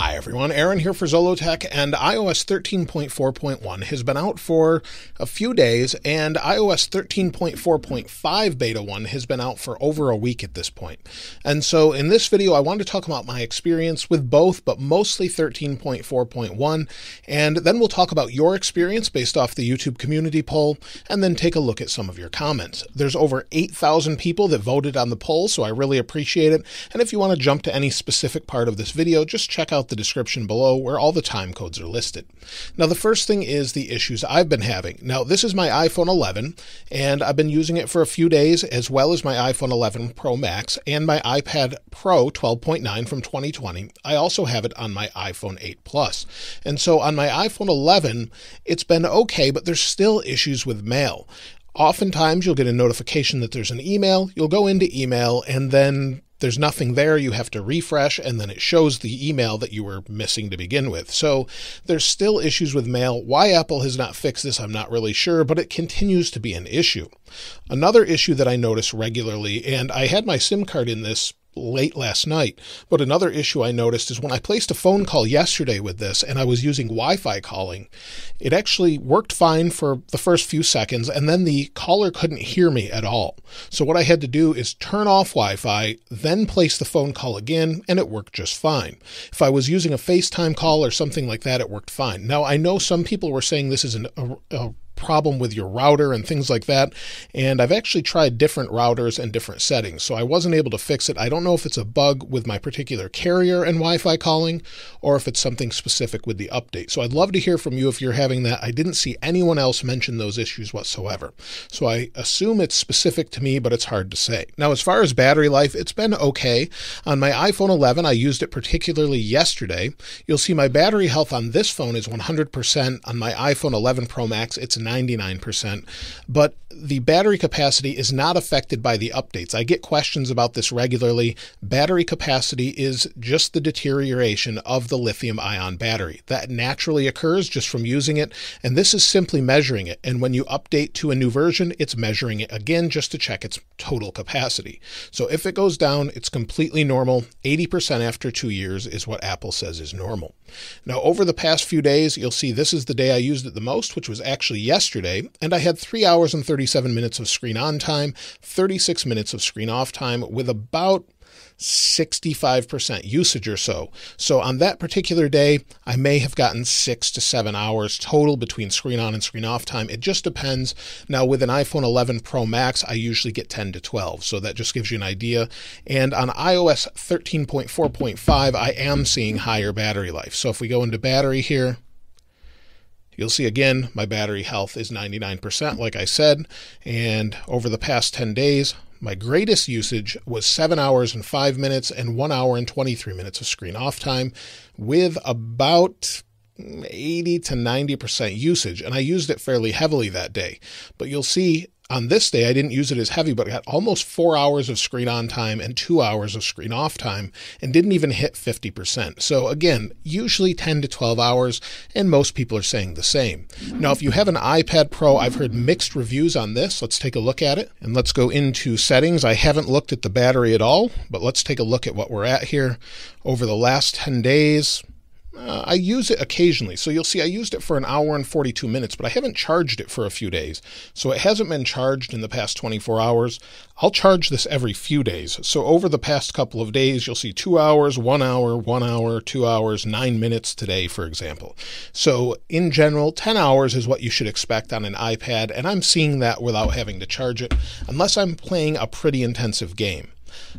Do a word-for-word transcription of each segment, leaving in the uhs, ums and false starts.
Hi everyone, Aaron here for ZolloTech, and iOS thirteen point four point one has been out for a few days, and iOS thirteen point four point five Beta one has been out for over a week at this point. And so in this video, I wanted to talk about my experience with both, but mostly thirteen point four point one, and then we'll talk about your experience based off the YouTube community poll, and then take a look at some of your comments. There's over eight thousand people that voted on the poll, so I really appreciate it, and if you want to jump to any specific part of this video, just check out the description below where all the time codes are listed. Now, the first thing is the issues I've been having. Now, this is my iPhone eleven, and I've been using it for a few days, as well as my iPhone eleven Pro Max and my iPad Pro twelve point nine from twenty twenty. I also have it on my iPhone eight Plus. And so on my iPhone eleven, it's been okay, but there's still issues with mail. Oftentimes you'll get a notification that there's an email, you'll go into email, and then there's nothing there. You have to refresh, and then it shows the email that you were missing to begin with. So there's still issues with mail. Why Apple has not fixed this, I'm not really sure, but it continues to be an issue. Another issue that I notice regularly, and I had my SIM card in this late last night, but another issue I noticed is when I placed a phone call yesterday with this and I was using Wi-Fi calling, it actually worked fine for the first few seconds, and then the caller couldn't hear me at all. So what I had to do is turn off Wi-Fi, then place the phone call again, and it worked just fine. If I was using a FaceTime call or something like that, it worked fine. Now, I know some people were saying this is an, a, a problem with your router and things like that, and I've actually tried different routers and different settings, so I wasn't able to fix it. I don't know if it's a bug with my particular carrier and Wi-Fi calling, or if it's something specific with the update. So I'd love to hear from you if you're having that. I didn't see anyone else mention those issues whatsoever, so I assume it's specific to me, but it's hard to say. Now, as far as battery life, it's been okay. On my iPhone eleven, I used it particularly yesterday. You'll see my battery health on this phone is one hundred percent. On my iPhone eleven Pro Max, it's ninety-nine percent, but the battery capacity is not affected by the updates. I get questions about this regularly. Battery capacity is just the deterioration of the lithium ion battery. That naturally occurs just from using it, and this is simply measuring it. And when you update to a new version, it's measuring it again just to check its total capacity. So if it goes down, it's completely normal. eighty percent after two years is what Apple says is normal. Now, over the past few days, you'll see this is the day I used it the most, which was actually yesterday. Yesterday, and I had three hours and thirty-seven minutes of screen on time, thirty-six minutes of screen off time, with about sixty-five percent usage or so. So on that particular day, I may have gotten six to seven hours total between screen on and screen off time. It just depends. Now, with an iPhone eleven Pro Max, I usually get ten to twelve. So that just gives you an idea. And on iOS thirteen point four point five, I am seeing higher battery life. So if we go into battery here, you'll see again, my battery health is ninety-nine percent, like I said, and over the past ten days, my greatest usage was seven hours and five minutes and one hour and twenty-three minutes of screen off time, with about eighty to ninety percent usage. And I used it fairly heavily that day, but you'll see on this day, I didn't use it as heavy, but I got almost four hours of screen on time and two hours of screen off time, and didn't even hit fifty percent. So again, usually ten to twelve hours, and most people are saying the same. Now, if you have an iPad Pro, I've heard mixed reviews on this. Let's take a look at it, and let's go into settings. I haven't looked at the battery at all, but let's take a look at what we're at here. Over the last ten days, Uh, I use it occasionally. So you'll see I used it for an hour and forty-two minutes, but I haven't charged it for a few days. So it hasn't been charged in the past twenty-four hours. I'll charge this every few days. So over the past couple of days, you'll see two hours, one hour, one hour, two hours, nine minutes today, for example. So in general, ten hours is what you should expect on an iPad. And I'm seeing that without having to charge it, unless I'm playing a pretty intensive game.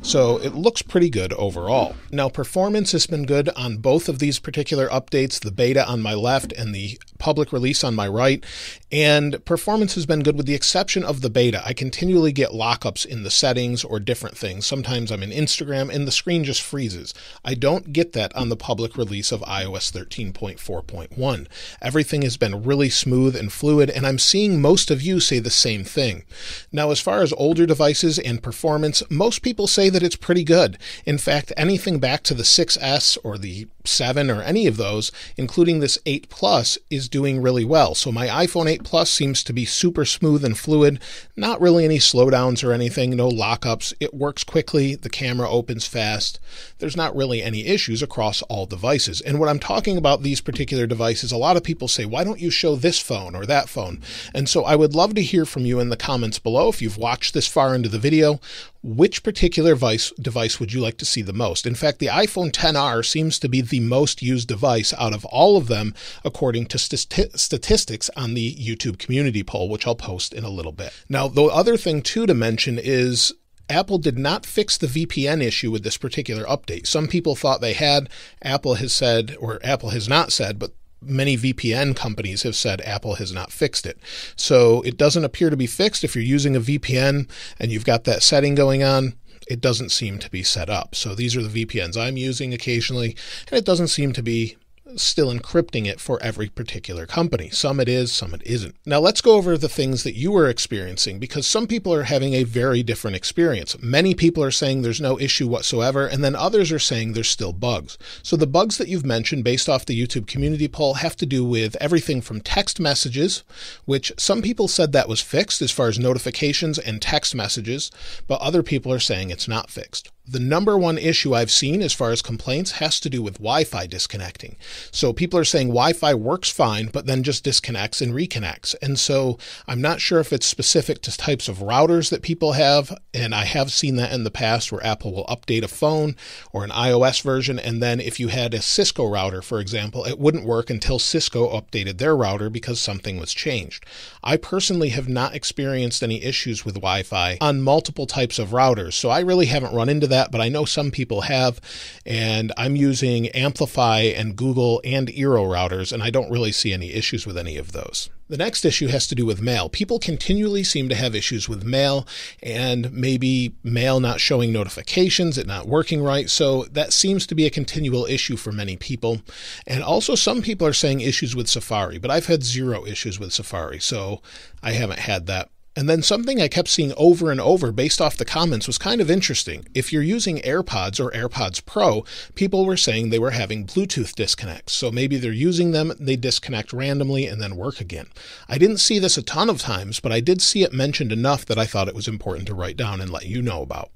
So it looks pretty good overall. Now, performance has been good on both of these particular updates, the beta on my left and the public release on my right. And performance has been good with the exception of the beta. I continually get lockups in the settings or different things. Sometimes I'm in Instagram and the screen just freezes. I don't get that on the public release of iOS thirteen point four point one. Everything has been really smooth and fluid, and I'm seeing most of you say the same thing. Now, as far as older devices and performance, most people say that it's pretty good. In fact, anything back to the six S or the seven or any of those, including this eight Plus, is is doing really well. So my iPhone eight Plus seems to be super smooth and fluid, not really any slowdowns or anything, no lockups. It works quickly. The camera opens fast. There's not really any issues across all devices. And when I'm talking about these particular devices, a lot of people say, why don't you show this phone or that phone? And so I would love to hear from you in the comments below. If you've watched this far into the video, which particular device, device would you like to see the most? In fact, the iPhone ten R seems to be the most used device out of all of them, according to st- statistics on the YouTube community poll, which I'll post in a little bit. Now, the other thing too to mention is Apple did not fix the V P N issue with this particular update. Some people thought they had. Apple has said, or Apple has not said, but many V P N companies have said Apple has not fixed it. So it doesn't appear to be fixed. If you're using a V P N and you've got that setting going on, it doesn't seem to be set up. So these are the V P Ns I'm using occasionally, and it doesn't seem to be still encrypting it for every particular company. Some it is, some it isn't. Now let's go over the things that you were experiencing, because some people are having a very different experience. Many people are saying there's no issue whatsoever, and then others are saying there's still bugs. So the bugs that you've mentioned based off the YouTube community poll have to do with everything from text messages, which some people said that was fixed as far as notifications and text messages, but other people are saying it's not fixed. The number one issue I've seen as far as complaints has to do with Wi-Fi disconnecting. So people are saying Wi-Fi works fine, but then just disconnects and reconnects. And so I'm not sure if it's specific to types of routers that people have. And I have seen that in the past where Apple will update a phone or an iOS version. And then if you had a Cisco router, for example, it wouldn't work until Cisco updated their router because something was changed. I personally have not experienced any issues with Wi-Fi on multiple types of routers. So I really haven't run into that. But I know some people have, and I'm using Amplify and Google and Eero routers, and I don't really see any issues with any of those. The next issue has to do with mail. People continually seem to have issues with mail, and maybe mail not showing notifications, it not working right. So that seems to be a continual issue for many people. And also some people are saying issues with Safari, but I've had zero issues with Safari, so I haven't had that. And then something I kept seeing over and over based off the comments was kind of interesting. If you're using AirPods or AirPods Pro, people were saying they were having Bluetooth disconnects. So maybe they're using them, they disconnect randomly and then work again. I didn't see this a ton of times, but I did see it mentioned enough that I thought it was important to write down and let you know about.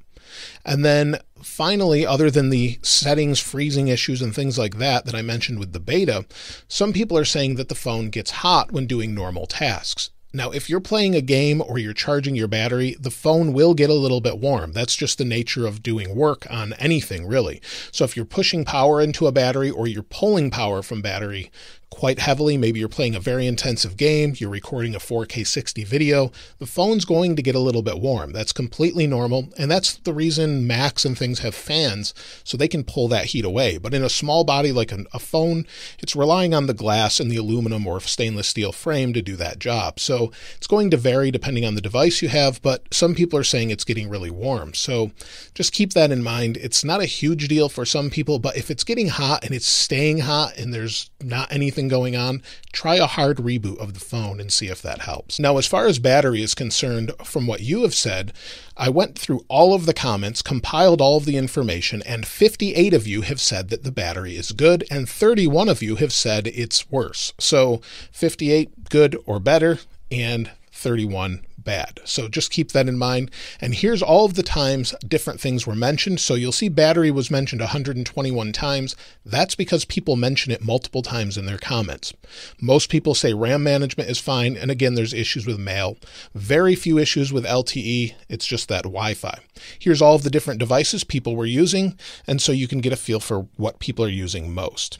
And then finally, other than the settings, freezing issues and things like that that I mentioned with the beta, some people are saying that the phone gets hot when doing normal tasks. Now, if you're playing a game or you're charging your battery, the phone will get a little bit warm. That's just the nature of doing work on anything, really. So if you're pushing power into a battery or you're pulling power from battery quite heavily, maybe you're playing a very intensive game, you're recording a four K sixty video, the phone's going to get a little bit warm. That's completely normal. And that's the reason Macs and things have fans, so they can pull that heat away. But in a small body like an, a phone, it's relying on the glass and the aluminum or stainless steel frame to do that job. So it's going to vary depending on the device you have, but some people are saying it's getting really warm. So just keep that in mind. It's not a huge deal for some people, but if it's getting hot and it's staying hot and there's not anything going on, try a hard reboot of the phone and see if that helps. Now, as far as battery is concerned, from what you have said, I went through all of the comments, compiled all of the information, and fifty-eight of you have said that the battery is good, and thirty-one of you have said it's worse. So fifty-eight good or better, and thirty-one bad. So just keep that in mind. And here's all of the times different things were mentioned. So you'll see battery was mentioned one hundred twenty-one times. That's because people mention it multiple times in their comments. Most people say RAM management is fine. And again, there's issues with mail, very few issues with L T E. It's just that Wi-Fi. Here's all of the different devices people were using. And so you can get a feel for what people are using most.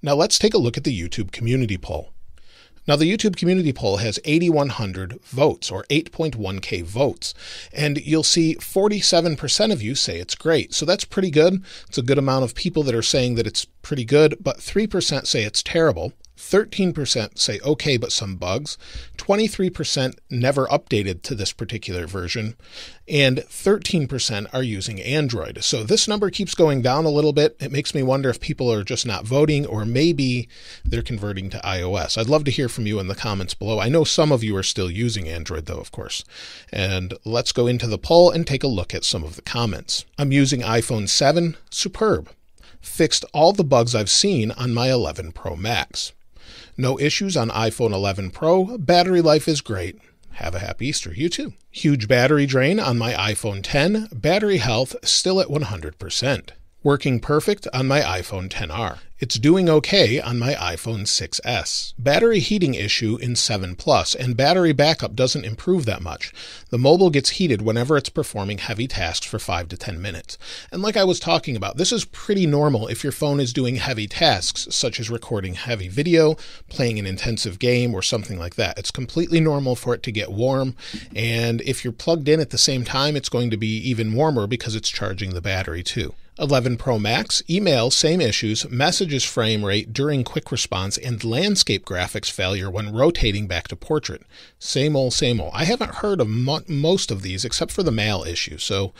Now let's take a look at the YouTube community poll. Now, the YouTube community poll has eighty-one hundred votes, or eight point one K votes, and you'll see forty-seven percent of you say it's great. So that's pretty good. It's a good amount of people that are saying that it's pretty good, but three percent say it's terrible. thirteen percent say okay, but some bugs. twenty-three percent never updated to this particular version. And thirteen percent are using Android. So this number keeps going down a little bit. It makes me wonder if people are just not voting, or maybe they're converting to iOS. I'd love to hear from you in the comments below. I know some of you are still using Android though, of course. And let's go into the poll and take a look at some of the comments. I'm using iPhone seven. Superb. Fixed all the bugs I've seen on my eleven Pro Max. No issues on iPhone eleven Pro. Battery life is great. Have a happy Easter. You too. Huge battery drain on my iPhone ten. Battery health still at one hundred percent. Working perfect on my iPhone ten R. It's doing okay on my iPhone six S. Battery heating issue in seven Plus, and battery backup doesn't improve that much. The mobile gets heated whenever it's performing heavy tasks for five to ten minutes. And like I was talking about, this is pretty normal if your phone is doing heavy tasks, such as recording heavy video, playing an intensive game, or something like that. It's completely normal for it to get warm. And if you're plugged in at the same time, it's going to be even warmer because it's charging the battery too. eleven Pro Max, email, same issues, messages frame rate during quick response, and landscape graphics failure when rotating back to portrait. Same old, same old. I haven't heard of mo most of these except for the mail issue, so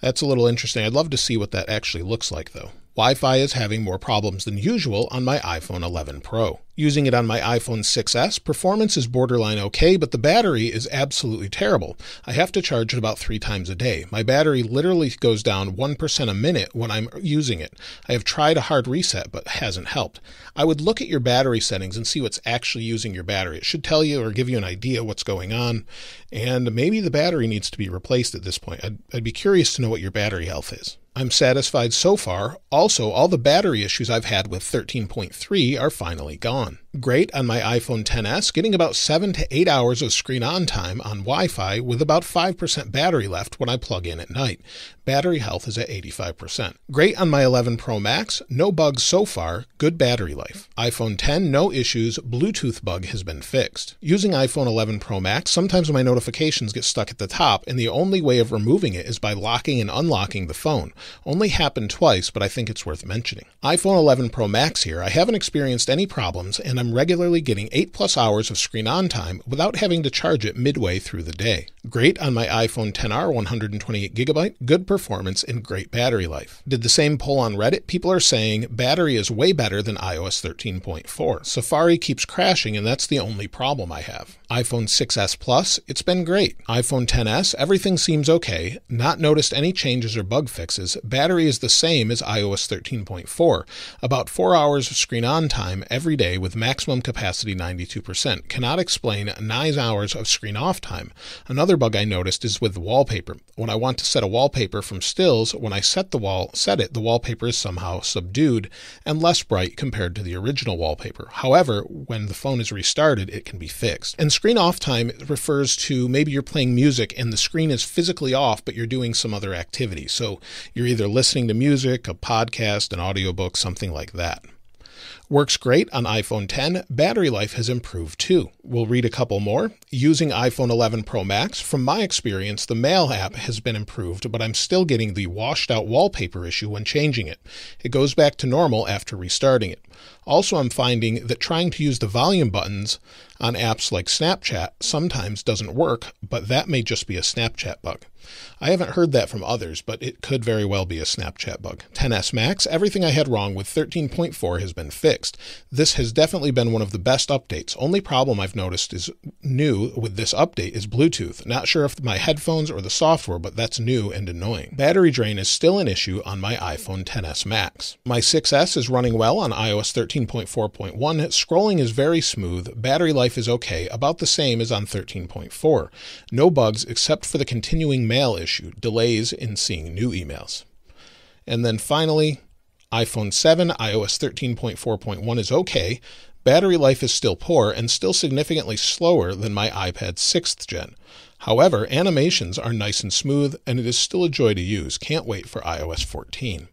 that's a little interesting. I'd love to see what that actually looks like, though. Wi-Fi is having more problems than usual on my iPhone eleven Pro. Using it on my iPhone six S, performance is borderline okay, but the battery is absolutely terrible. I have to charge it about three times a day. My battery literally goes down one percent a minute when I'm using it. I have tried a hard reset, but hasn't helped. I would look at your battery settings and see what's actually using your battery. It should tell you or give you an idea what's going on, and maybe the battery needs to be replaced at this point. I'd, I'd be curious to know what your battery health is. I'm satisfied so far. Also, all the battery issues I've had with thirteen point three are finally gone. Great on my iPhone ten S, getting about seven to eight hours of screen on time on Wi-Fi with about five percent battery left when I plug in at night. Battery health is at eighty-five percent. Great on my eleven Pro Max, no bugs so far, good battery life. iPhone ten, no issues, Bluetooth bug has been fixed. Using iPhone eleven Pro Max, sometimes my notifications get stuck at the top, and the only way of removing it is by locking and unlocking the phone. Only happened twice, but I think it's worth mentioning. iPhone eleven Pro Max here, I haven't experienced any problems, and I'm regularly getting eight plus hours of screen on time without having to charge it midway through the day. Great on my iPhone ten R, one hundred twenty-eight gigabyte, good performance and great battery life. Did the same poll on Reddit. People are saying battery is way better than iOS thirteen point four. Safari keeps crashing, and that's the only problem I have. iPhone six S Plus, it's been great. iPhone ten S, everything seems okay. Not noticed any changes or bug fixes. Battery is the same as iOS thirteen point four. About four hours of screen on time every day with maximum capacity ninety-two percent. Cannot explain nine hours of screen off time. Another bug I noticed is with the wallpaper. When I want to set a wallpaper from stills, when I set the wall, set it, the wallpaper is somehow subdued and less bright compared to the original wallpaper. However, when the phone is restarted, it can be fixed. And screen off time refers to maybe you're playing music and the screen is physically off, but you're doing some other activity. So you're either listening to music, a podcast, an audiobook, something like that. Works great on iPhone ten. Battery life has improved too. We'll read a couple more. Using iPhone eleven Pro Max, from my experience, the Mail app has been improved, but I'm still getting the washed out wallpaper issue when changing it. It goes back to normal after restarting it. Also, I'm finding that trying to use the volume buttons on apps like Snapchat sometimes doesn't work, but that may just be a Snapchat bug. I haven't heard that from others, but it could very well be a Snapchat bug. ten S Max, everything I had wrong with thirteen point four has been fixed. This has definitely been one of the best updates. Only problem I've noticed is new with this update is Bluetooth. Not sure if my headphones or the software, but that's new and annoying. Battery drain is still an issue on my iPhone ten S Max. My six S is running well on iOS thirteen point four point one. Scrolling is very smooth. Battery life is okay, about the same as on thirteen point four. No bugs except for the continuing mail issue, delays in seeing new emails. And then finally, iPhone seven, iOS thirteen point four point one is okay. Battery life is still poor and still significantly slower than my iPad sixth gen. However, animations are nice and smooth, and it is still a joy to use. Can't wait for iOS fourteen.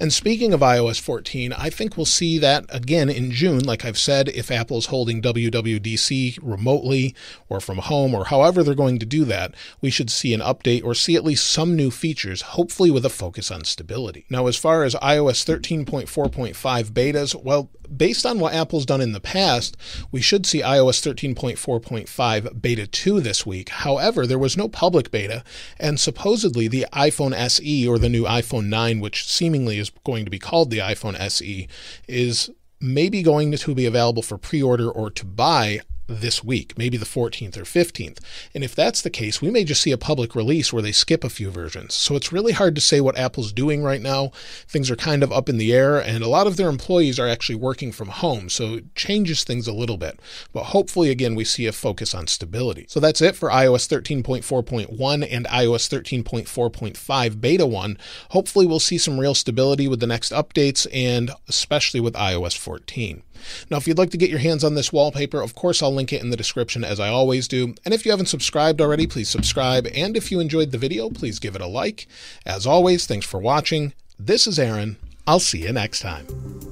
And speaking of iOS fourteen, I think we'll see that again in June. Like I've said, if Apple's holding W W D C remotely or from home or however they're going to do that, we should see an update or see at least some new features, hopefully with a focus on stability. Now, as far as iOS thirteen point four point five betas, well, based on what Apple's done in the past, we should see iOS thirteen point four point five beta two this week. However, However, there was no public beta, and supposedly the iPhone S E, or the new iPhone nine, which seemingly is going to be called the iPhone S E, is maybe going to be available for pre-order or to buy this week, maybe the fourteenth or fifteenth. And if that's the case, we may just see a public release where they skip a few versions. So it's really hard to say what Apple's doing right now. Things are kind of up in the air, and a lot of their employees are actually working from home. So it changes things a little bit, but hopefully again, we see a focus on stability. So that's it for i O S thirteen point four point one and i O S thirteen point four point five beta one. Hopefully we'll see some real stability with the next updates and especially with i O S fourteen. Now, if you'd like to get your hands on this wallpaper, of course, I'll link it in the description as I always do. And if you haven't subscribed already, please subscribe. And if you enjoyed the video, please give it a like. As always, thanks for watching. This is Aaron. I'll see you next time.